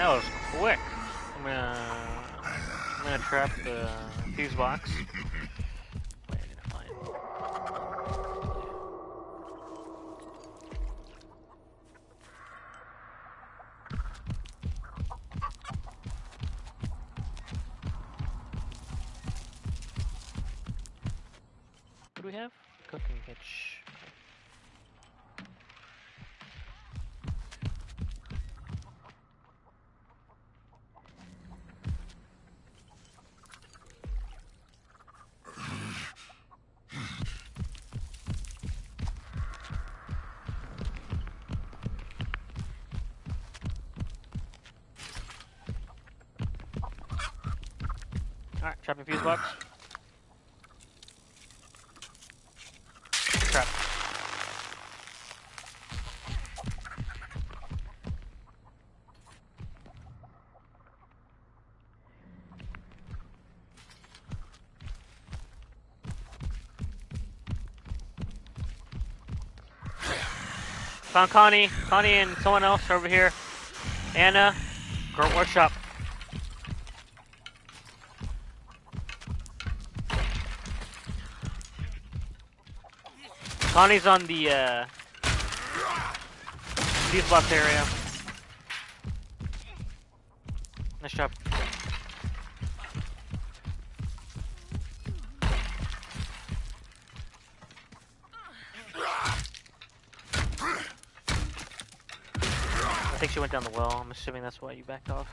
That was quick. I'm gonna trap the fuse box. Wait, I need to find. What do we have? Cooking hitch. Alright, trapping fuse box. Trap. Found Connie. Connie and someone else are over here. Anna, Grunt Workshop. Connie's on the fuse box area. Nice job. I think she went down the well. I'm assuming that's why you backed off.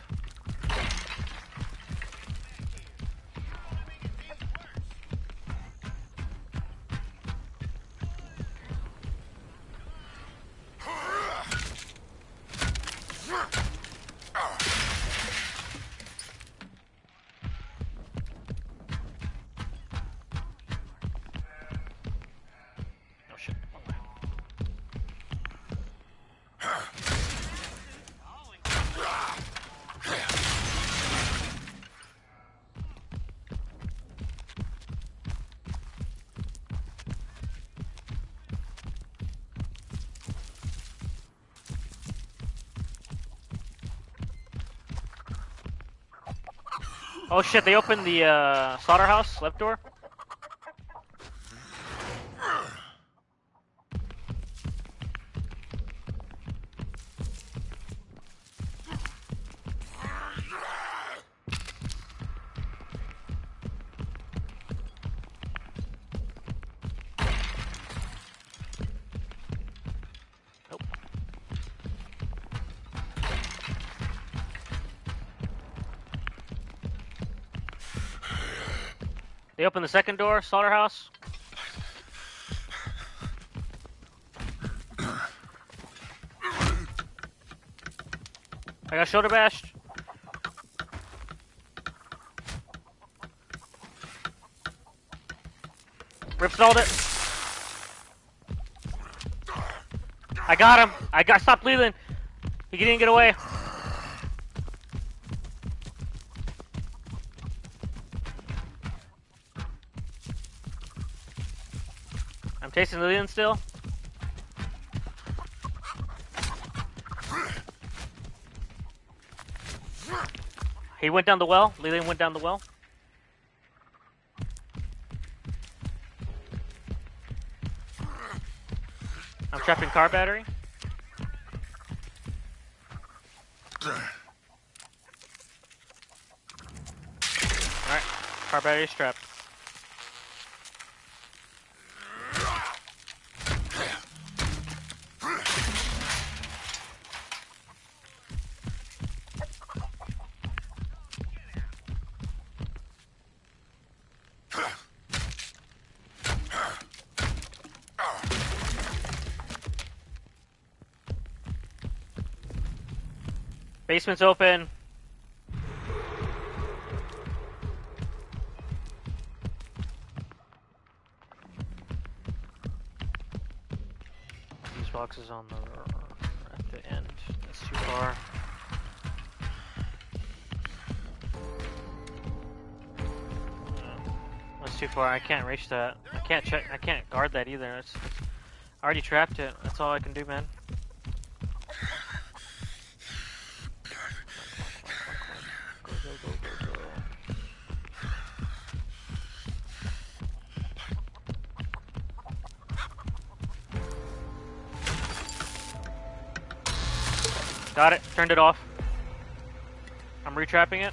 Oh shit, they opened the slaughterhouse, left door. They open the second door, slaughterhouse. I got shoulder bashed. Rip stalled it. I got him. Stop bleeding. He didn't get away. Chasing Lillian still. He went down the well. Lillian went down the well. I'm trapping car battery. Alright, car battery's trapped. Basement's open. These boxes on the end. That's too far. That's too far. I can't reach that. I can't check. I can't guard that either. I already trapped it. That's all I can do, man. Got it. Turned it off. I'm retrapping it.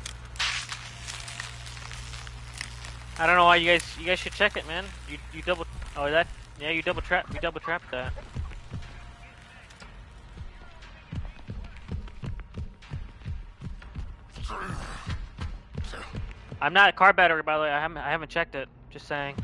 I don't know why you guys should check it, man. You double. Oh, that. Yeah, you double trap. We double trapped that. I'm not a car battery, by the way. I haven't checked it. Just saying.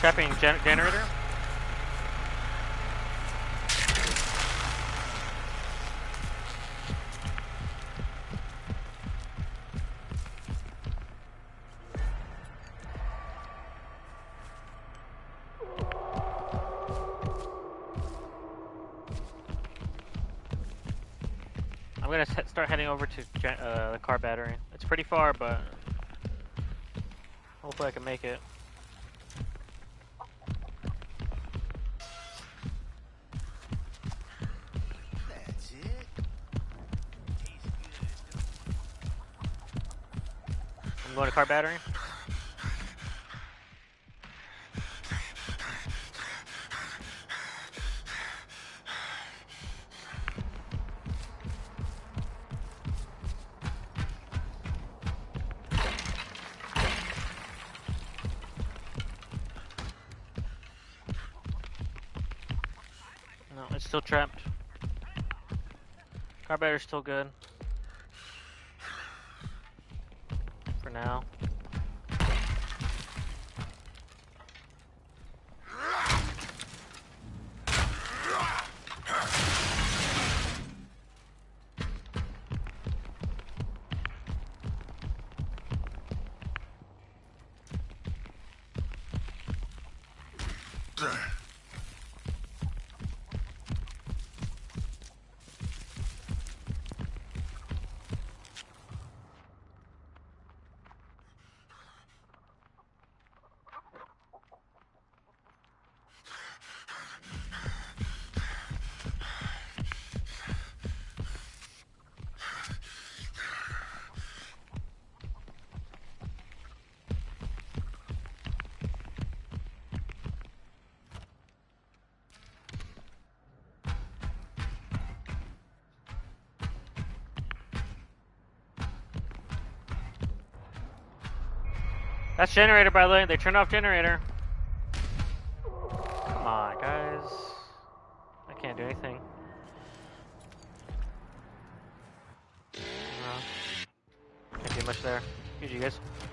Trapping generator. I'm gonna start heading over to the car battery. It's pretty far, but hopefully I can make it. Going to car battery. No, it's still trapped. Car battery's still good. Now. That's generator, by the way. They turned off generator. Come on, guys. I can't do anything. Can't do much there. GG, guys.